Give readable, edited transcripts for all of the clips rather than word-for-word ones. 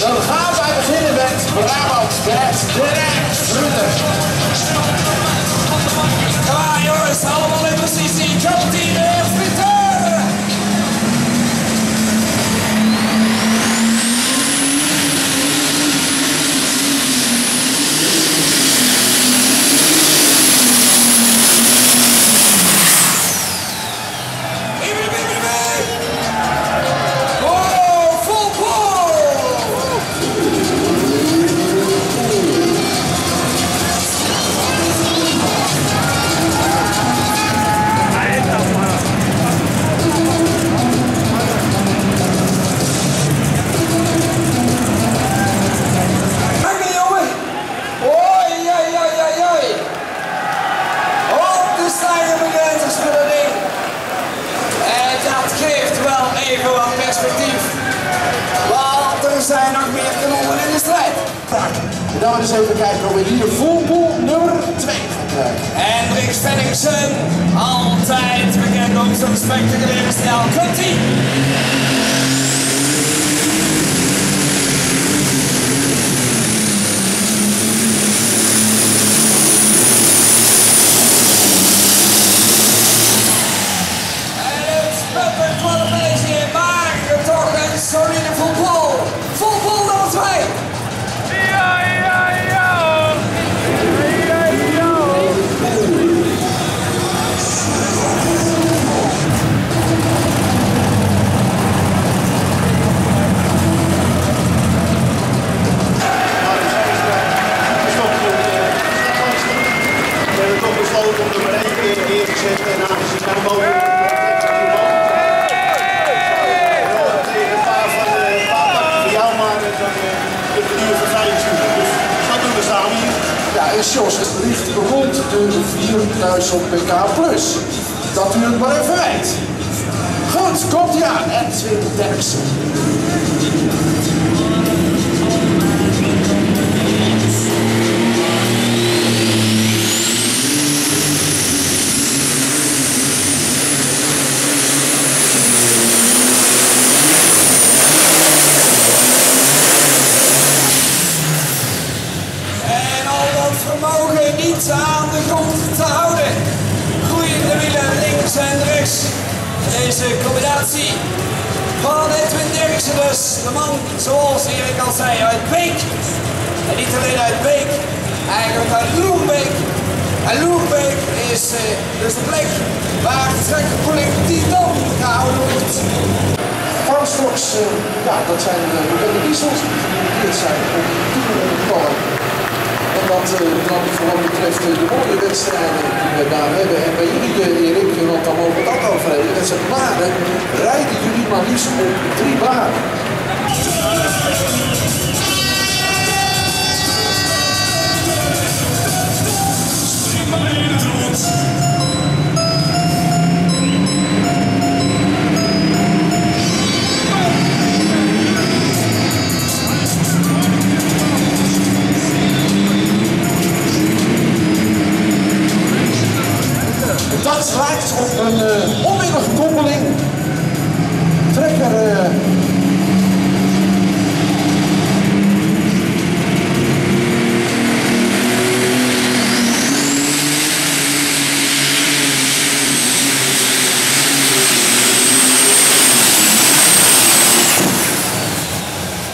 Dan gaan wij beginnen met Brabant met de rechtsroute. Klaar jongens, allemaal in positie, komt die rechtsroute! Nou, eens even kijken hoe we hier voetbal nummer 2 gaan krijgen. En Rick Spenningsen, altijd bekend om zo'n spectaculaire stijl. Komt-ie! En het puppet van de meisje, maar toch een solide voetbal. Voetbal nummer 2! Jos, het licht rond de 4000 pk plus. Dat u het maar even weet. Goed, komt ie aan. En Edwin Derksen. Aan de grond te houden. Groeiende wielen links en rechts. Deze combinatie van Edwin Derksen dus. De man, zoals Erik al zei, uit Beek. En niet alleen uit Beek, eigenlijk uit Loerbeek. En Loerbeek is dus de plek waar de trekkerkoeling Titan gehouden wordt. Farmstocks, ja, dat zijn de diesels. Dit zijn op toeren. En wat dan vooral betreft de mooie wedstrijden die we daar hebben. En bij jullie, Erik, want dan mogen we dat over hebben. Met z'n banen rijden jullie maar liefst op 3 banen. Dat lijkt op een onmiddellige koppeling. Trekker.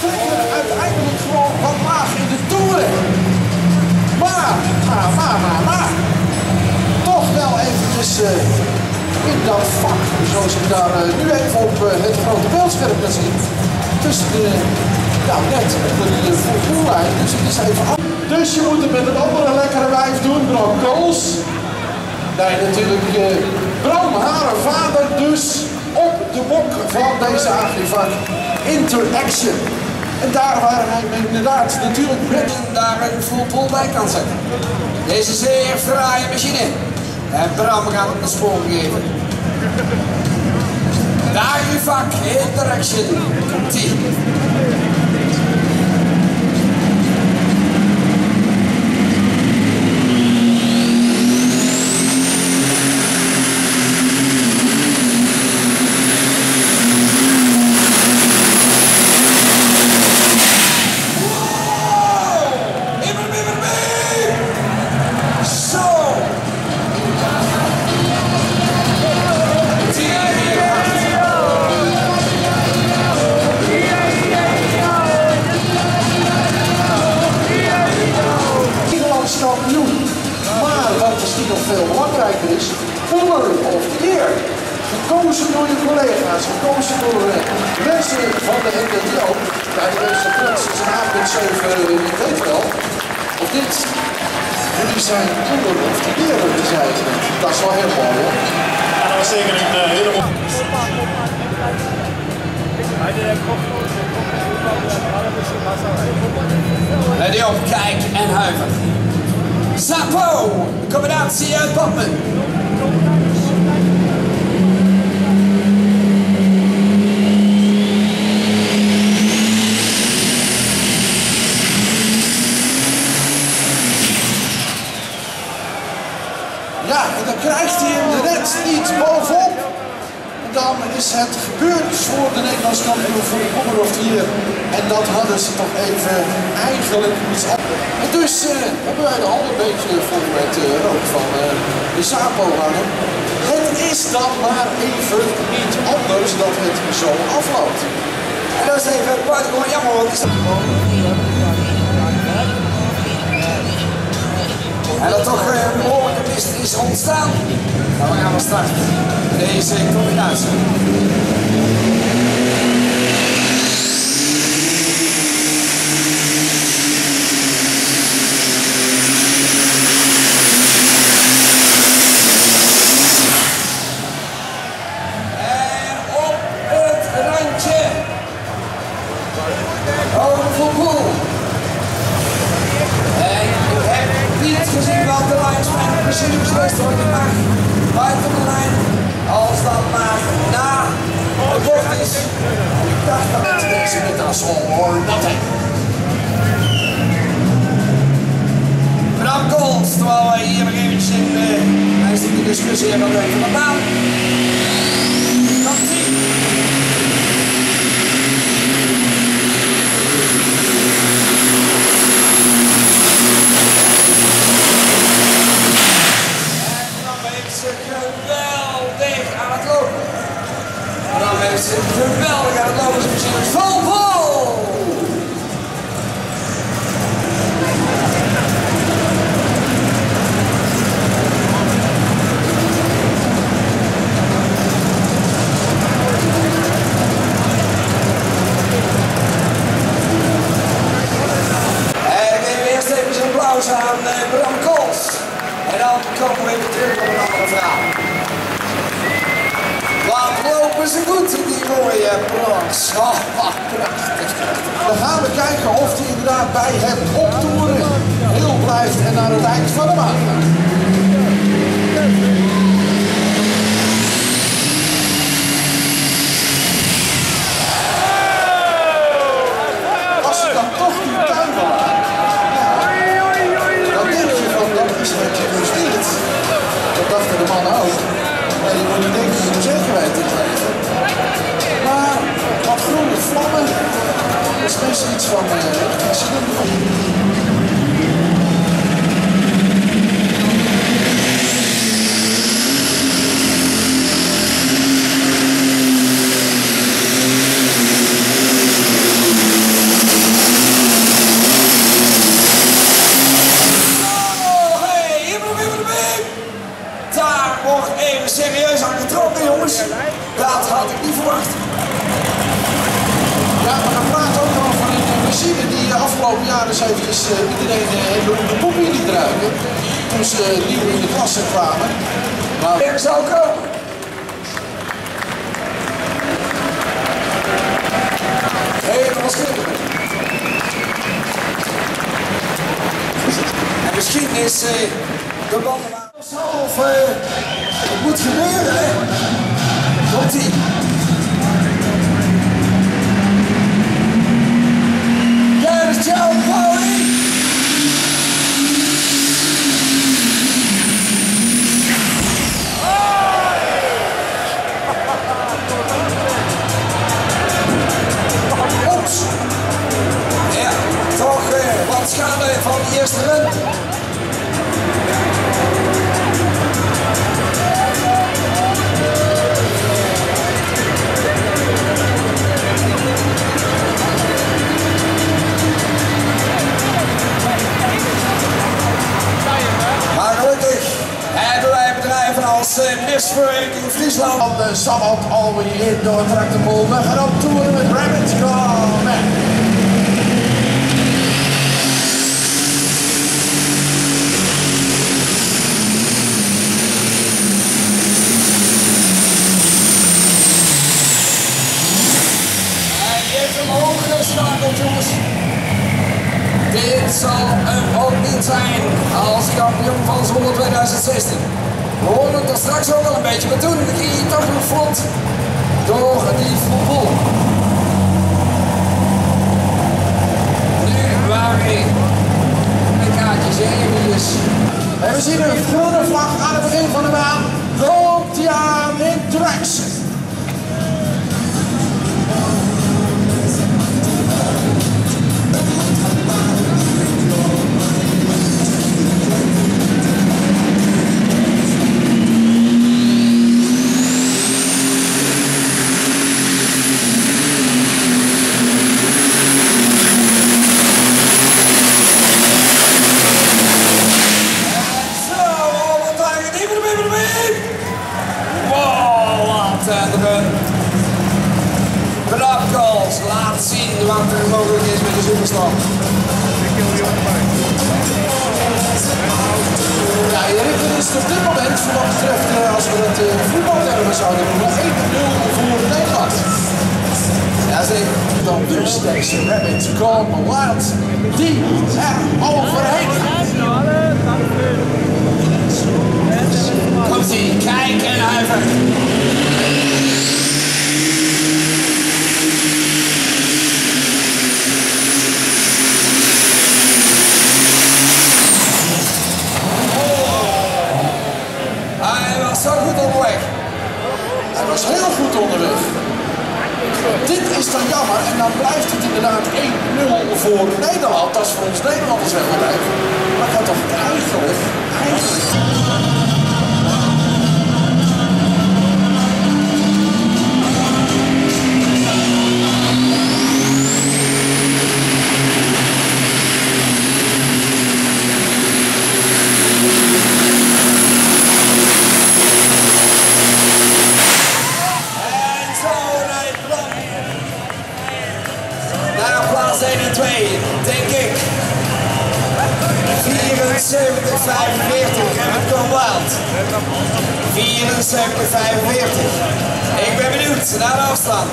Trekker uiteindelijk gewoon wat laag in de toeren. Maar. Wel eventjes in dat vak, zoals je daar nu even op het grote beeldscherm kan zien. Tussen de, ja, net onder de voerlijn, dus het is even af. Dus je moet het met een andere lekkere wijf doen, Bram Kools. Nee, natuurlijk Bram, haar vader dus, op de bok van deze agrifak Interaction. En daar waar hij inderdaad natuurlijk met daar een voetbal bij kan zetten. Deze zeer fraaie machine. En Bram gaat het een spoor geven. De agrivak Interaction. Komt-ie. die nog veel belangrijker is, winner of the year. Gekozen door je collega's, gekozen door mensen van de NDO. Bij de beste prinses en apenzeven, ik weet wel. Of dit, jullie zijn winner of the year op de zijde. Dat is wel heel mooi, hoor. Ja, dat was zeker een hele mooie. Let op, kijk en huiver. Zapo, combinatie uit Badmen. Ja, en dan krijgt hij hem net niet bovenop. Dan is het gebeurd voor de Nederlands kampioen voor de Winner of the Year. En dat hadden ze toch even eigenlijk iets anders. En dus hebben wij de hand een beetje vol met rook van de Zapo hangen. Het is dan maar even niet anders dat het zo afloopt. En dat is even buitengewoon jammer hoor. En dat toch een behoorlijke mist is ontstaan. Nou, we gaan wel starten. Deze combinatie. Bram Kools, terwijl wij hier nog eventjes in hij zit de discussie en dan even wat aan. Komt ie! En dan heeft ze geweldig aan het lopen. En dan heeft ze geweldig aan het lopen, ze misschien het vol! Aan Bram Kools. En dan komen we even terug op een andere verhaal. Wat lopen ze goed in die mooie brons. Oh, wat prachtig. Dan gaan we kijken of hij inderdaad bij het optoeren heel blijft en naar het eind van de maand gaat. Als ze dan toch die tuin wil gaan. Dat dachten de mannen ook. En die moeten denken dat ze er zeker weten te krijgen. Maar wat groene vlammen, dat is meestal iets van serieus aan getrokken, jongens. Dat had ik niet verwacht. Ja, maar dan praat ook nog van een machine die de afgelopen jaren eens eventjes iedereen de poepie liet ruiken. Toen ze nieuw in de klasse kwamen. Maar er zou komen. Heel wat schilder. En misschien is de banden maar zelf. Het moet gebeuren, hè? Komt-ie. Daar is jouw Paulie! Oeps! Ja, toch wat schade van de eerste run. Miss Frank in Friesland. Van de Sabbat alweer in door het Tractenpool. We gaan op toeren met Rabbit G'n Wild. Schakelt, jongens. Dit zal een opnieuw zijn als kampioen van Zwolle 2016. We hoorden het er straks ook wel een beetje, maar toen ging hij toch nog vlot door die voetbal. Nu waren we de kaartjes eventjes. En we zien een groene vlag aan het begin van de baan. Loopt hij aan Interaction. Bram Kools laat zien wat er mogelijk is met de superstop. Ja, Erik, er is op dit moment, wat betreft, als we het voetbaltermen zouden doen, nog 1-0 voor Nederland. Ja, zeker. Dan dus deze Rabbit G'n Wild, die er overheen gaat. Komt-ie, kijk en huiver. Zo goed onderweg. Hij was heel goed onderweg. Dit is dan jammer en dan blijft het inderdaad 1-0 voor Nederland. Dat is voor ons Nederlanders wel gelijk. Maar ik had toch eigenlijk... Denk ik. 74-45, Rabbit G'n Wild. 74-45. Ik ben benieuwd naar de afstand.